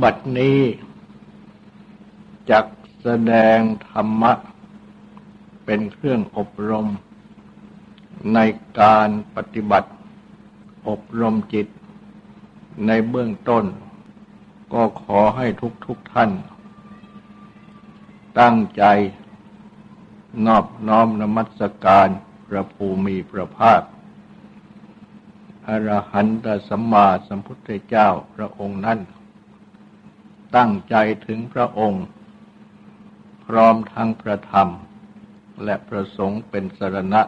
บัดนี้จักแสดงธรรมะเป็นเครื่องอบรมในการปฏิบัติอบรมจิตในเบื้องต้นก็ขอให้ทุกท่านตั้งใจนอบน้อมนมัสการพระภูมิพระภาคอรหันตสัมมาสัมพุทธเจ้าพระองค์นั้นตั้งใจถึงพระองค์พร้อมทั้งพระธรรมและพระสงฆ์เป็นสรณะ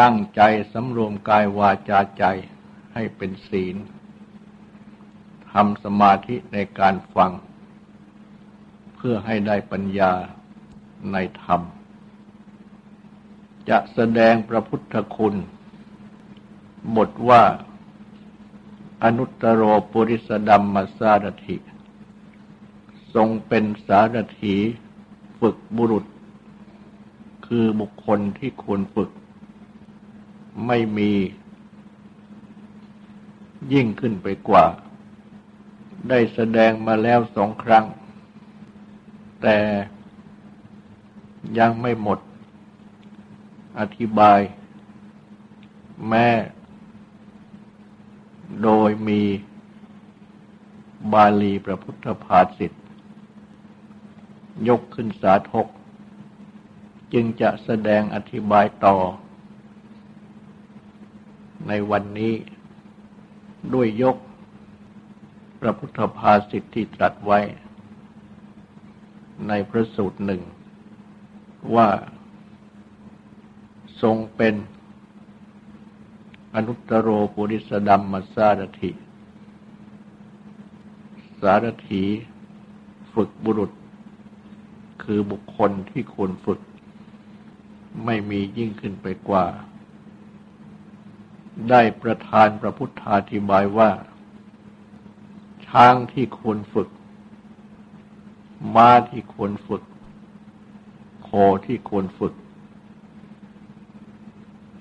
ตั้งใจสำรวมกายวาจาใจให้เป็นศีลทำสมาธิในการฟังเพื่อให้ได้ปัญญาในธรรมจะแสดงพระพุทธคุณบทว่าอนุตตโรปุริสดัมมสารถิทรงเป็นสารถีฝึกบุรุษคือบุคคลที่ควรฝึกไม่มียิ่งขึ้นไปกว่าได้แสดงมาแล้ว2 ครั้งแต่ยังไม่หมดอธิบายแม้โดยมีบาลีพระพุทธภาษิตยกขึ้นสาธกจึงจะแสดงอธิบายต่อในวันนี้ด้วยยกพระพุทธภาษิตที่ตรัสไว้ในพระสูตรหนึ่งว่าทรงเป็นอนุตตโรปุริสดัมมสารถิสารถีฝึกบุรุษคือบุคคลที่ควรฝึกไม่มียิ่งขึ้นไปกว่าได้ประทานพระพุทธาธิบายว่าช้างที่ควรฝึกม้าที่ควรฝึกโคที่ควรฝึก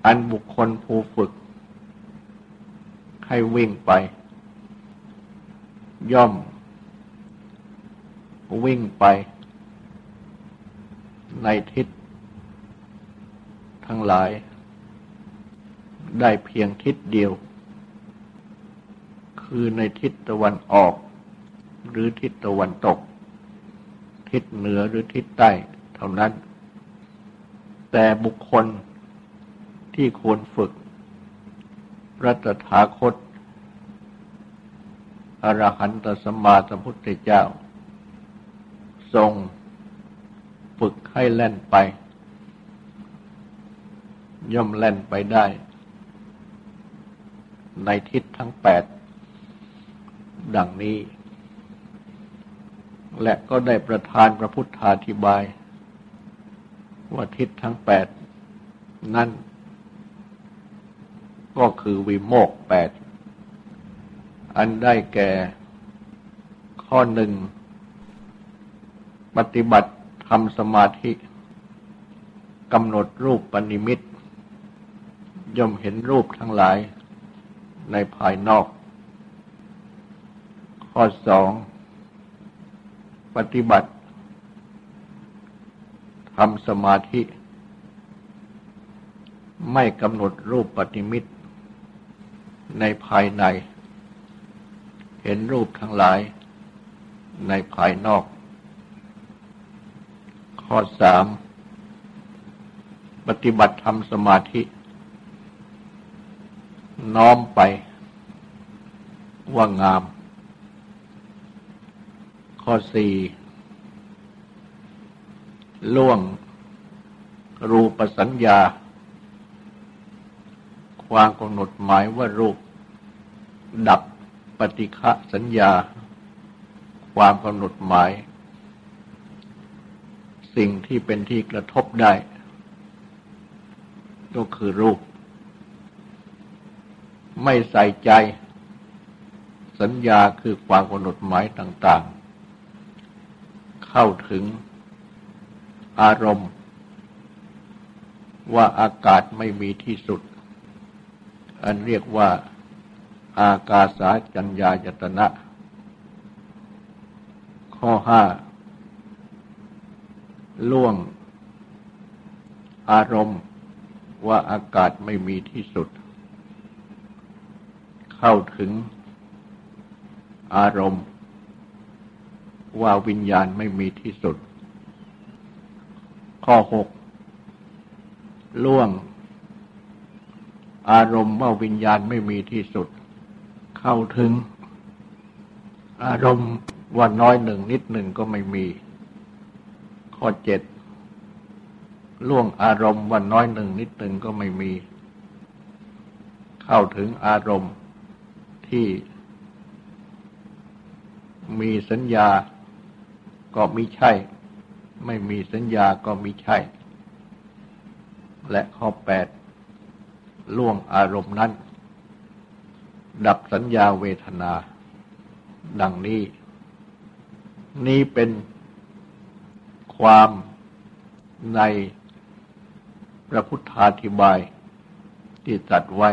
อันบุคคลผู้ฝึกให้วิ่งไปย่อมวิ่งไปในทิศทั้งหลายได้เพียงทิศเดียวคือในทิศตะวันออกหรือทิศตะวันตกทิศเหนือหรือทิศใต้เท่านั้นแต่บุคคลที่ควรฝึกพระตถาคตอรหันตสัมมาสัมพุทธเจ้าทรงฝึกให้แล่นไปย่อมแล่นไปได้ในทิศทั้ง8ดังนี้และก็ได้ประทานพระพุทธาธิบายว่าทิศทั้ง8นั่นก็คือวิโมกข์8อันได้แก่ข้อหนึ่งปฏิบัติทำสมาธิกำหนดรูปปณิมิตย่อมเห็นรูปทั้งหลายในภายนอกข้อ2ปฏิบัติทำสมาธิไม่กำหนดรูปปฏิมิตในภายในเห็นรูปทั้งหลายในภายนอกข้อ3ปฏิบัติทำสมาธิน้อมไปว่างามข้อ4ล่วงรูปสัญญาความกำหนดหมายว่ารูปดับปฏิฆะสัญญาความกำหนดหมายสิ่งที่เป็นที่กระทบได้ก็คือรูปไม่ใส่ใจสัญญาคือความกำหนดหมายต่างๆเข้าถึงอารมณ์ว่าอากาศไม่มีที่สุดอันเรียกว่าอากาสาจัญญายตนะ ข้อห้าล่วงอารมณ์ว่าอากาศไม่มีที่สุดเข้าถึงอารมณ์ว่าวิญญาณไม่มีที่สุดข้อหกล่วงอารมณ์ว่าวิญญาณไม่มีที่สุดเข้าถึงอารมณ์ว่าน้อยหนึ่งนิดหนึ่งก็ไม่มีข้อเจ็ดล่วงอารมณ์ว่าน้อยหนึ่งนิดหนึ่งก็ไม่มีเข้าถึงอารมณ์ที่มีสัญญาก็มิใช่ไม่มีสัญญาก็มิใช่และข้อแปดล่วงอารมณ์นั้นดับสัญญาเวทนาดังนี้นี่เป็นความในพระพุทธาธิบายที่ตรัสไว้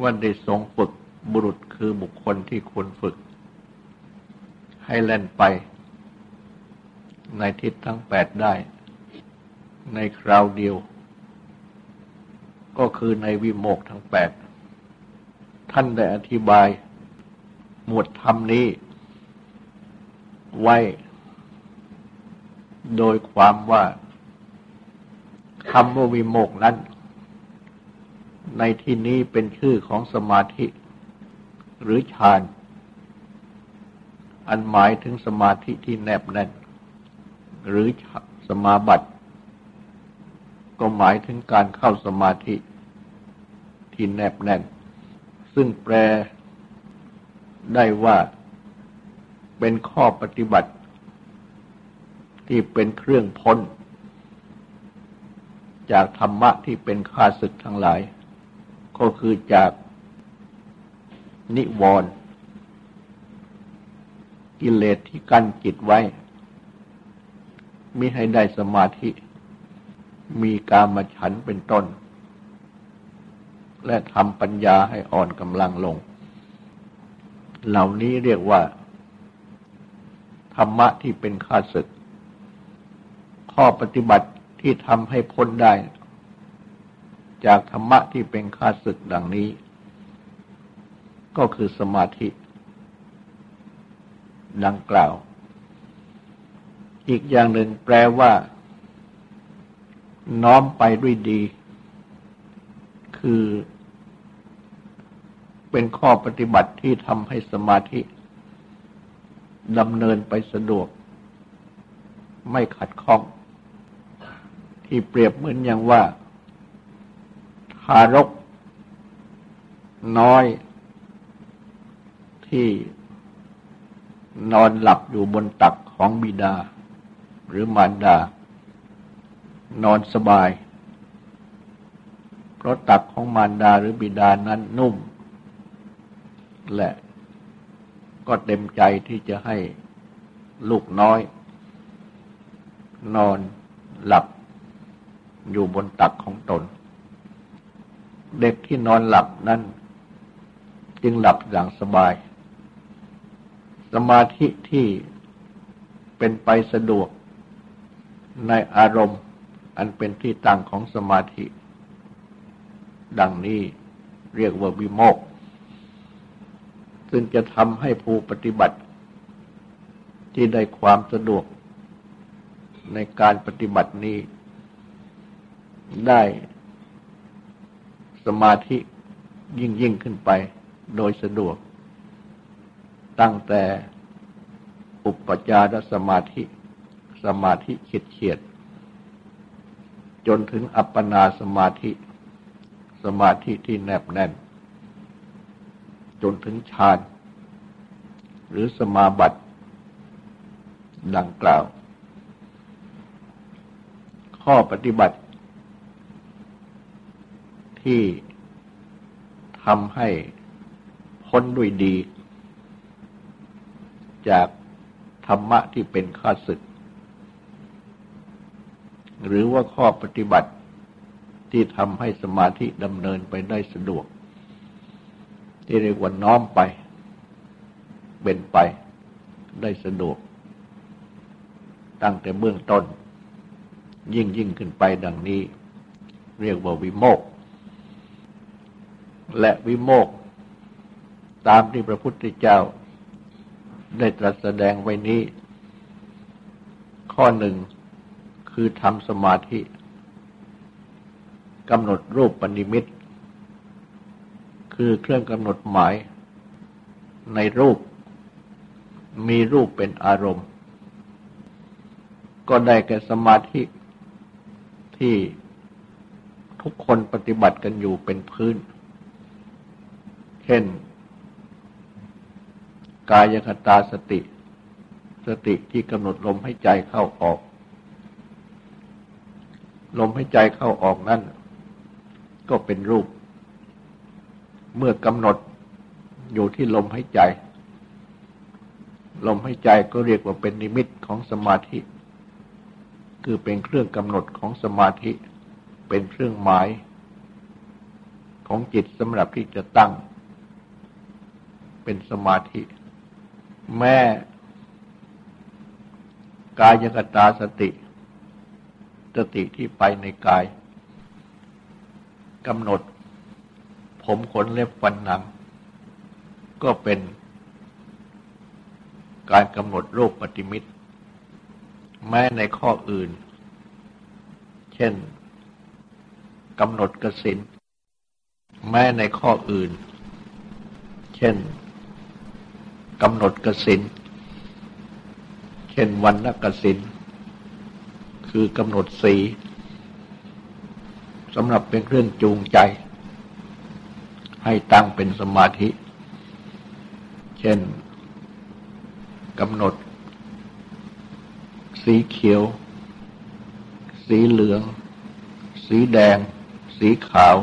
ว่าได้ทรงฝึกบุรุษคือบุคคลที่ควรฝึกให้แล่นไปในทิศทั้งแปดได้ในคราวเดียวก็คือในวิโมกข์ทั้งแปดท่านได้อธิบายหมวดธรรมนี้ไว้โดยความว่าคำว่าวิโมกข์นั้นในที่นี้เป็นชื่อของสมาธิหรือฌานอันหมายถึงสมาธิที่แนบแน่นหรือสมาบัติก็หมายถึงการเข้าสมาธิที่แนบแน่นซึ่งแปลได้ว่าเป็นข้อปฏิบัติที่เป็นเครื่องพ้นจากธรรมะที่เป็นข้าศึกทั้งหลายก็คือจากนิวรณ์กิเลสที่กั้นจิตไว้มิให้ได้สมาธิมีกามฉันท์เป็นต้นและทำปัญญาให้อ่อนกำลังลงเหล่านี้เรียกว่าธรรมะที่เป็นข้าศึกข้อปฏิบัติที่ทำให้พ้นได้จากธรรมะที่เป็นข้าศึกดังนี้ก็คือสมาธิดังกล่าวอีกอย่างหนึ่งแปลว่าน้อมไปด้วยดีคือเป็นข้อปฏิบัติที่ทำให้สมาธิดำเนินไปสะดวกไม่ขัดข้องที่เปรียบเหมือนอย่างว่าทารกน้อยที่นอนหลับอยู่บนตักของบิดาหรือมารดานอนสบายเพราะตักของมารดาหรือบิดานั้นนุ่มและก็เต็มใจที่จะให้ลูกน้อยนอนหลับอยู่บนตักของตนเด็กที่นอนหลับนั้นจึงหลับอย่างสบายสมาธิที่เป็นไปสะดวกในอารมณ์อันเป็นที่ตั้งของสมาธิดังนี้เรียกว่าวิโมกข์ซึ่งจะทำให้ผู้ปฏิบัติที่ได้ความสะดวกในการปฏิบัตินี้ได้สมาธิยิ่งขึ้นไปโดยสะดวกตั้งแต่อุปจารสมาธิสมาธิเฉียดๆจนถึงอัปปนาสมาธิสมาธิที่แนบแน่นจนถึงฌานหรือสมาบัติดังกล่าวข้อปฏิบัติที่ทำให้พ้นด้วยดีจากธรรมะที่เป็นข้าศึกหรือว่าข้อปฏิบัติที่ทำให้สมาธิดำเนินไปได้สะดวกที่เรียกว่าน้อมไปเป็นไป ได้สะดวกตั้งแต่เบื้องต้นยิ่งขึ้นไปดังนี้เรียกว่าวิโมกข์และวิโมกข์ตามที่พระพุทธเจ้าได้ตรัสแสดงไว้นี้ข้อหนึ่งคือทำสมาธิกำหนดรูปนิมิตคือเครื่องกำหนดหมายในรูปมีรูปเป็นอารมณ์ก็ได้แก่สมาธิที่ทุกคนปฏิบัติกันอยู่เป็นพื้นเช่นกายคตาสติสติที่กำหนดลมให้ใจเข้าออกลมให้ใจเข้าออกนั่นก็เป็นรูปเมื่อกำหนดอยู่ที่ลมให้ใจลมให้ใจก็เรียกว่าเป็นนิมิตของสมาธิคือเป็นเครื่องกำหนดของสมาธิเป็นเครื่องหมายของจิตสำหรับที่จะตั้งเป็นสมาธิแม้กายคตาสติสติที่ไปในกายกำหนดผมขนเล็บฟันหนังก็เป็นการกำหนดรูปนิมิตแม้ในข้ออื่นเช่นกำหนดกสิณแม้ในข้ออื่นเช่นกำหนดกสิณเช่นวรรณกสิณคือกำหนดสีสำหรับเป็นเครื่องจูงใจให้ตั้งเป็นสมาธิเช่นกำหนดสีเขียวสีเหลืองสีแดงสีขาว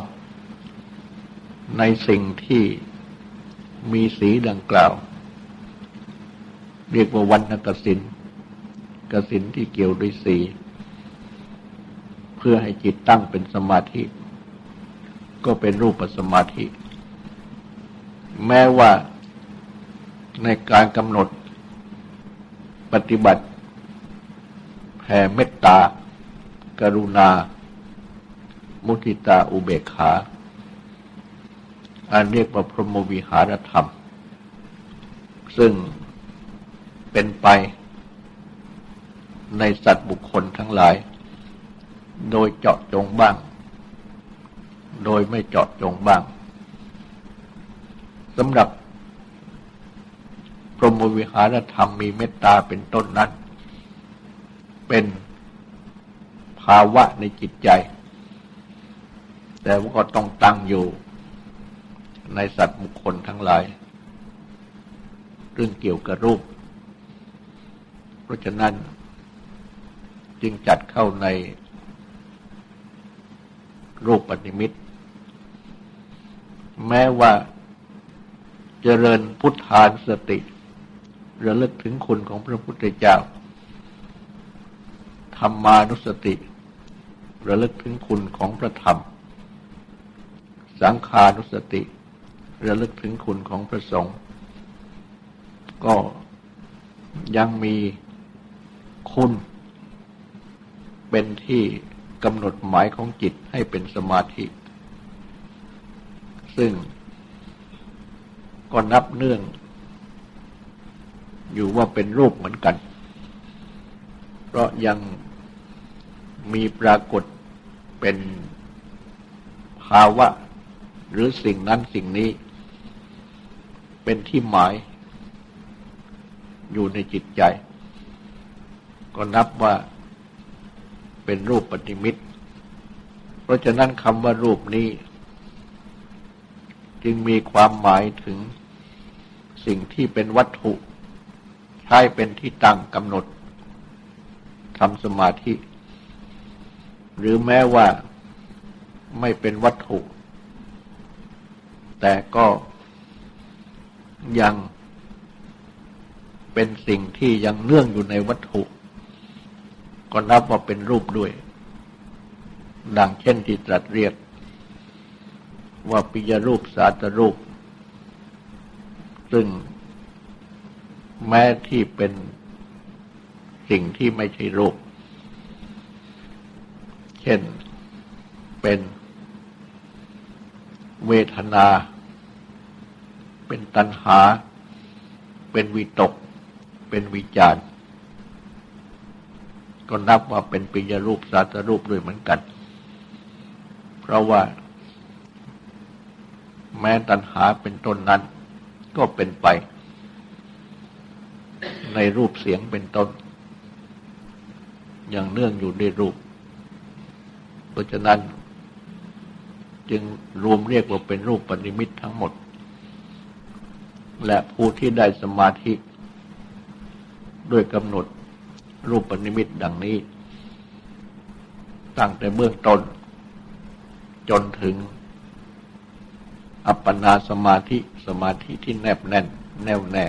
ในสิ่งที่มีสีดังกล่าวเรียกว่าวรรณกสิณกสิณที่เกี่ยวด้วยสีเพื่อให้จิตตั้งเป็นสมาธิก็เป็นรูปสมาธิแม้ว่าในการกำหนดปฏิบัติแผ่เมตตากรุณามุทิตาอุเบกขาอันเรียกว่าพรหมวิหารธรรมซึ่งเป็นไปในสัตว์บุคคลทั้งหลายโดยเจาะจงบ้างโดยไม่เจาะจงบ้างสำหรับพรหมวิหารธรรมมีเมตตาเป็นต้นนั้นเป็นภาวะในจิตใจแต่ว่าก็ต้องตั้งอยู่ในสัตว์บุคคลทั้งหลายเรื่องเกี่ยวกับรูปเพราะฉะนั้นจึงจัดเข้าในรูปนิมิตแม้ว่าเจริญพุทธานุสติระลึกถึงคุณของพระพุทธเจ้าธัมมานุสติระลึกถึงคุณของพระธรรมสังฆานุสติระลึกถึงคุณของพระสงฆ์ก็ยังมีคุณเป็นที่กำหนดหมายของจิตให้เป็นสมาธิซึ่งก็นับเนื่องอยู่ว่าเป็นรูปเหมือนกันเพราะยังมีปรากฏเป็นภาวะหรือสิ่งนั้นสิ่งนี้เป็นที่หมายอยู่ในจิตใจก็นับว่าเป็นรูปนิมิตเพราะฉะนั้นคำว่ารูปนี้จึงมีความหมายถึงสิ่งที่เป็นวัตถุใช้เป็นที่ตั้งกำหนดทำสมาธิหรือแม้ว่าไม่เป็นวัตถุแต่ก็ยังเป็นสิ่งที่ยังเนื่องอยู่ในวัตถุก็นับว่าเป็นรูปด้วยดังเช่นที่ตรัสเรียกว่าปิยรูปสาตรูปซึ่ง แม้ที่เป็นสิ่งที่ไม่ใช่รูปเช่นเป็นเวทนาเป็นตัณหาเป็นวิตกเป็นวิจารก็นับว่าเป็นปิยรูปสาตรูปด้วยเหมือนกันเพราะว่าแม้ตัณหาเป็นต้นนั้นก็เป็นไปในรูปเสียงเป็นต้นอย่างเนื่องอยู่ในรูปเพราะฉะนั้นจึงรวมเรียกว่าเป็นรูปปณิมิตทั้งหมดและผู้ที่ได้สมาธิด้วยกำหนดรูปปณิมิตดังนี้ตั้งแต่เบื้องต้นจนถึงอัปปนาสมาธิสมาธิที่แนบแน่นแน่วแน่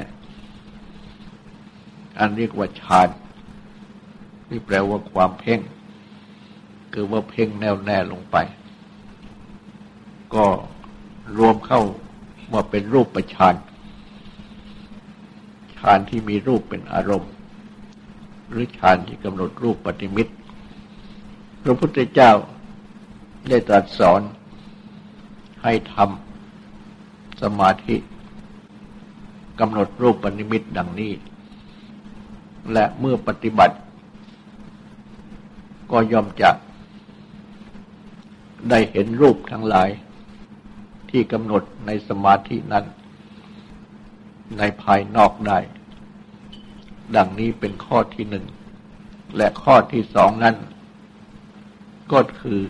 อันเรียกว่าฌานที่แปลว่าความเพ่งคือว่าเพ่งแน่วแน่ลงไปก็รวมเข้าว่าเป็นรูปฌานฌานที่มีรูปเป็นอารมณ์หรือฌานที่กำหนดรูปปฏิมิตรพระพุทธเจ้าได้ตรัสสอนให้ทำสมาธิกำหนดรูปปฏิมิตรดังนี้และเมื่อปฏิบัติก็ย่อมจะได้เห็นรูปทั้งหลายที่กำหนดในสมาธินั้นในภายนอกได้ดังนี้เป็นข้อที่หนึ่งและข้อที่สองนั้นก็คือ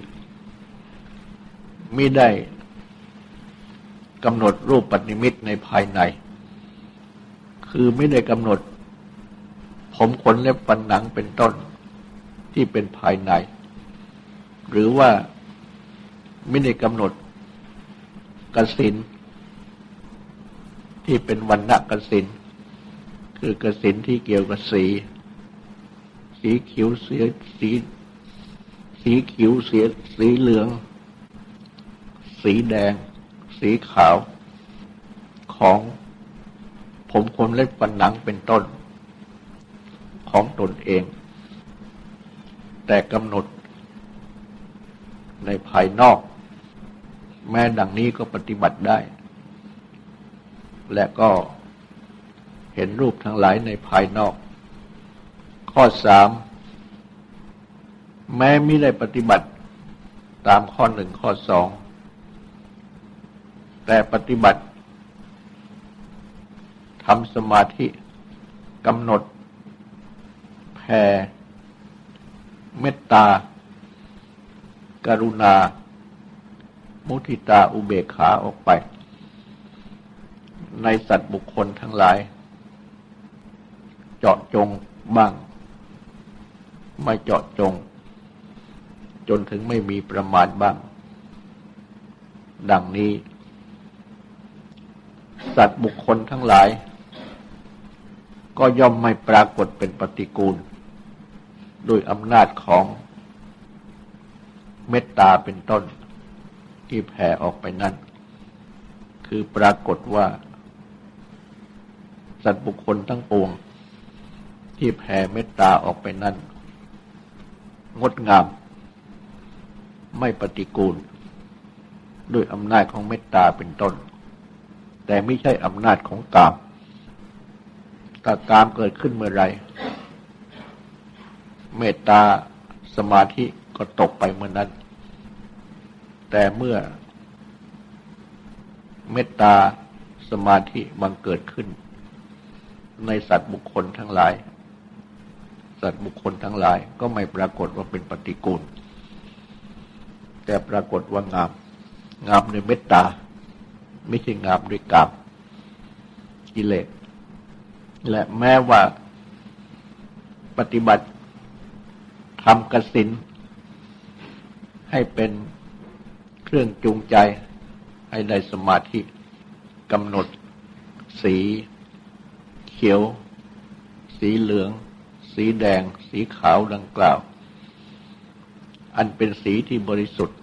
มิได้กำหนดรูปปณิมิตในภายในคือไม่ได้กำหนดผมขนเล็บฟันหนังเป็นต้นที่เป็นภายในหรือว่าไม่ได้กำหนดกสิณที่เป็นวรรณกสิณคือกสิณที่เกี่ยวกับสีเขียวเสียสีเขียวเสียสีเหลืองสีแดงสีขาวของผมขนเล็บฟันหนังเป็นต้นของตนเองแต่กำหนดในภายนอกแม้ดังนี้ก็ปฏิบัติได้และก็เห็นรูปทั้งหลายในภายนอกข้อสามแม้มิได้ปฏิบัติตามข้อหนึ่งข้อสองแต่ปฏิบัติทำสมาธิกำหนดแผ่เมตตากรุณามุทิตาอุเบกขาออกไปในสัตว์บุคคลทั้งหลายเจาะจงบ้างไม่เจาะจงจนถึงไม่มีประมาณบ้างดังนี้สัตว์บุคคลทั้งหลายก็ย่อมไม่ปรากฏเป็นปฏิกูลโดยอำนาจของเมตตาเป็นต้นที่แผ่ออกไปนั้นคือปรากฏว่าสัตว์บุคคลทั้งปวงที่แผ่เมตตาออกไปนั้นงดงามไม่ปฏิกูลด้วยอำนาจของเมตตาเป็นต้นแต่ไม่ใช่อำนาจของกามถ้ากามเกิดขึ้นเมื่อไรเมตตาสมาธิก็ตกไปเมื่อนั้นแต่เมื่อเมตตาสมาธิบังเกิดขึ้นในสัตว์บุคคลทั้งหลายสัตว์บุคคลทั้งหลายก็ไม่ปรากฏว่าเป็นปฏิกูลแต่ปรากฏว่างามงามด้วยเมตตาไม่ใช่งามด้วยกามกิเลสและแม้ว่าปฏิบัติทำกสิณให้เป็นเครื่องจูงใจให้ได้สมาธิกำหนดสีเขียวสีเหลืองสีแดงสีขาวดังกล่าวอันเป็นสีที่บริสุทธิ์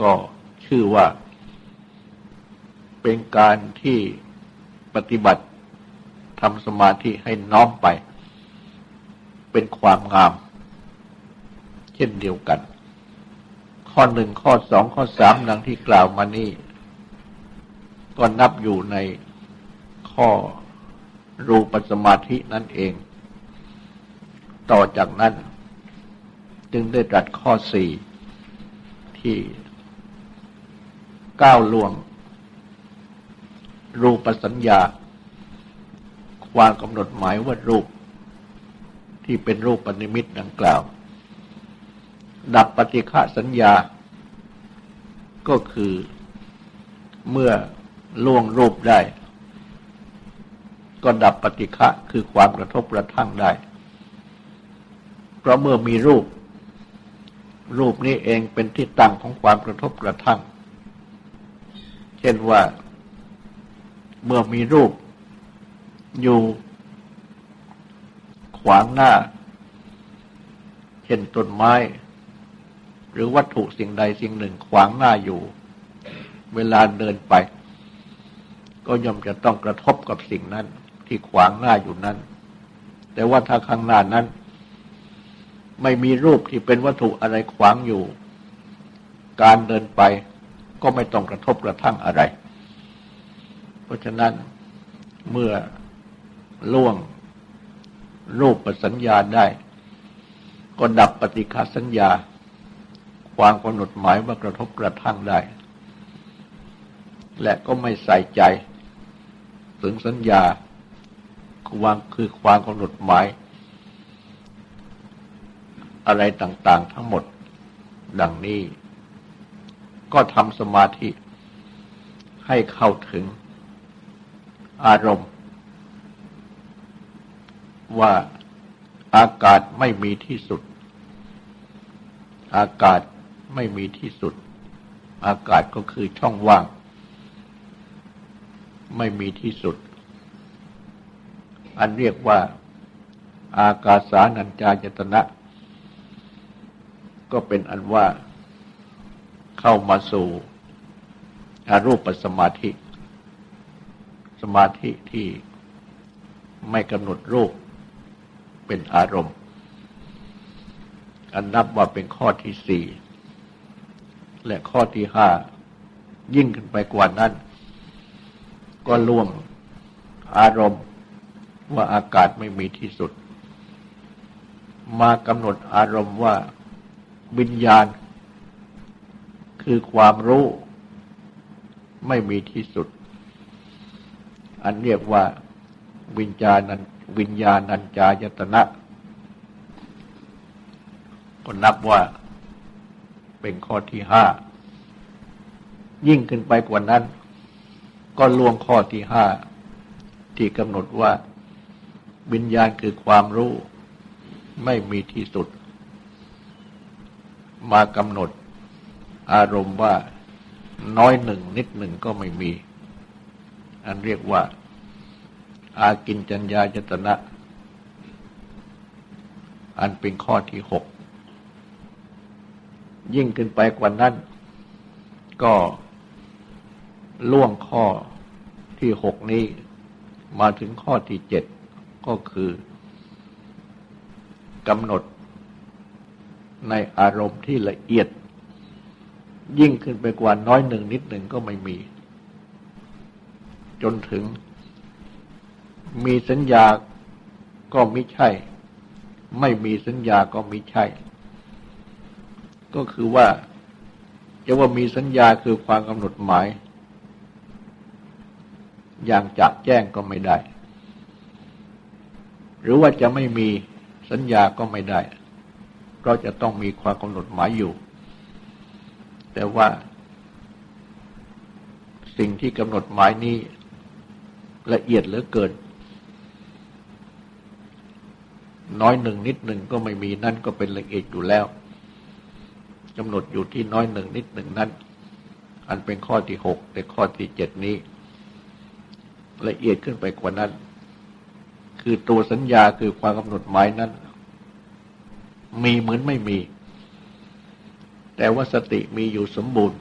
ก็ชื่อว่าเป็นการที่ปฏิบัติท ทำสมาธิให้น้อมไปเป็นความงามเช่นเดียวกันข้อหนึ่งข้อสองข้อสามดังที่กล่าวมานี่ก็นับอยู่ในข้อรูปสมาธินั่นเองต่อจากนั้นจึงได้ตรัสข้อสี่ที่ก้าวล่วงรูปสัญญาความกำหนดหมายว่ารูปที่เป็นรูปนิมิตดังกล่าวดับปฏิฆะสัญญาก็คือเมื่อล่วงรูปได้ก็ดับปฏิฆะคือความกระทบกระทั่งได้เพราะเมื่อมีรูปนี้เองเป็นที่ตั้งของความกระทบกระทั่งเช่นว่าเมื่อมีรูปอยู่ขวางหน้าเช่นต้นไม้หรือวัตถุสิ่งใดสิ่งหนึ่งขวางหน้าอยู่เวลาเดินไปก็ย่อมจะต้องกระทบกับสิ่งนั้นที่ขวางหน้าอยู่นั้นแต่ว่าถ้าข้างหน้านั้นไม่มีรูปที่เป็นวัตถุอะไรขวางอยู่การเดินไปก็ไม่ต้องกระทบกระทั่งอะไรเพราะฉะนั้นเมื่อล่วงรูปสัญญาได้ก็ดับปฏิฆะสัญญาความกำหนดหมายว่ากระทบกระทั่งได้และก็ไม่ใส่ใจถึงสัญญาคือความกำหนดหมายอะไรต่างๆทั้งหมดดังนี้ก็ทำสมาธิให้เข้าถึงอารมณ์ว่าอากาศไม่มีที่สุดอากาศไม่มีที่สุดอากาศก็คือช่องว่างไม่มีที่สุดอันเรียกว่าอากาสานัญจายตนะก็เป็นอันว่าเข้ามาสู่อรูปสมาธิสมาธิที่ไม่กำหนดรูปเป็นอารมณ์อันนับว่าเป็นข้อที่สี่และข้อที่ห้ายิ่งขึ้นไปกว่านั้นก็ล่วงอารมณ์ว่าอากาศไม่มีที่สุดมากำหนดอารมณ์ว่าวิญญาณคือความรู้ไม่มีที่สุดอันเรียกว่าวิญญาณัญจายตนะก็นับว่าเป็นข้อที่ห้ายิ่งขึ้นไปกว่านั้นก็ล่วงข้อที่ห้าที่กำหนดว่าวิญญาณคือความรู้ไม่มีที่สุดมากำหนดอารมณ์ว่าน้อยหนึ่งนิดหนึ่งก็ไม่มีอันเรียกว่าอากิญจัญญายตนะอันเป็นข้อที่หกยิ่งขึ้นไปกว่านั้นก็ล่วงข้อที่หกนี้มาถึงข้อที่เจ็ดก็คือกำหนดในอารมณ์ที่ละเอียดยิ่งขึ้นไปกว่าน้อยหนึ่งนิดหนึ่งก็ไม่มีจนถึงมีสัญญาก็มิใช่ไม่มีสัญญาก็มิใช่ก็คือว่าจะว่ามีสัญญาคือความกำหนดหมายอย่างจะแจ้งก็ไม่ได้หรือว่าจะไม่มีสัญญาก็ไม่ได้เพราะจะต้องมีความกำหนดหมายอยู่แต่ว่าสิ่งที่กำหนดหมายนี้ละเอียดเหลือเกินน้อยหนึ่งนิดหนึ่งก็ไม่มีนั่นก็เป็นละเอียดอยู่แล้วกำหนดอยู่ที่น้อยหนึ่งนิดหนึ่งนั้นอันเป็นข้อที่หกแต่ข้อที่เจ็ดนี้ละเอียดขึ้นไปกว่านั้นคือตัวสัญญาคือความกำหนดหมายนั้นมีเหมือนไม่มีแต่ว่าสติมีอยู่สมบูรณ์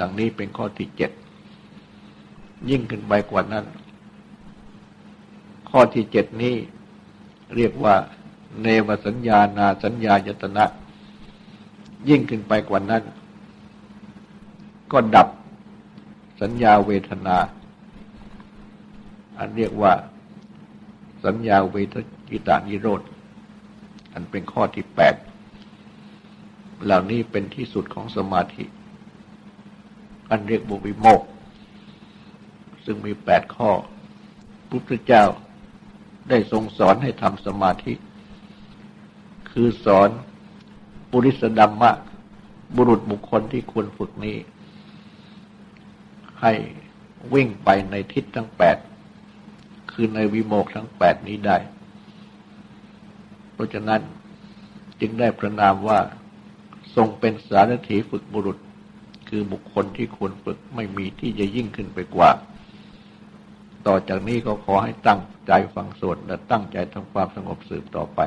ดังนี้เป็นข้อที่เจ็ดยิ่งขึ้นไปกว่านั้น ข้อที่เจ็ดนี้เรียกว่าเนวสัญญานาสัญญายตนะยิ่งขึ้นไปกว่านั้นก็ดับสัญญาเวทนาอันเรียกว่าสัญญาเวทิตานิโรธอันเป็นข้อที่แปดเหล่านี้เป็นที่สุดของสมาธิอันเรียกว่าวิโมกข์ซึ่งมีแปดข้อพุทธเจ้าได้ทรงสอนให้ทำสมาธิคือสอนปุริสดัมมะบุรุษบุคคลที่ควรฝึกนี้ให้วิ่งไปในทิศทั้งแปดคือในวิโมกข์ทั้งแปดนี้ได้เพราะฉะนั้นจึงได้ประนามว่าทรงเป็นสารถีฝึกบุรุษคือบุคคลที่ควรฝึกไม่มีที่จะยิ่งขึ้นไปกว่าต่อจากนี้ก็ขอให้ตั้งใจฟังสวดและตั้งใจทำความสงบสืบต่อไป